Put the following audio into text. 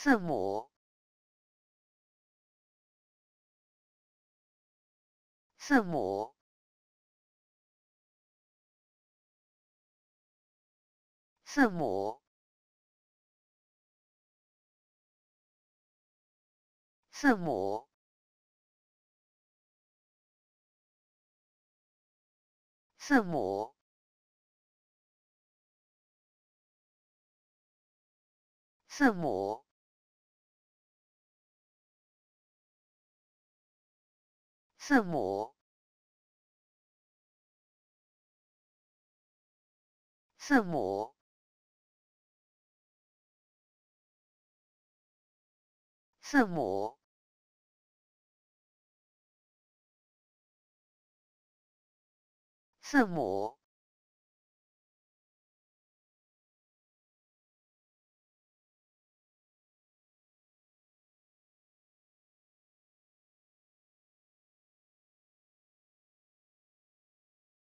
字母，字母，字母，字母，字母。 字母，字母，字母，字母，字母。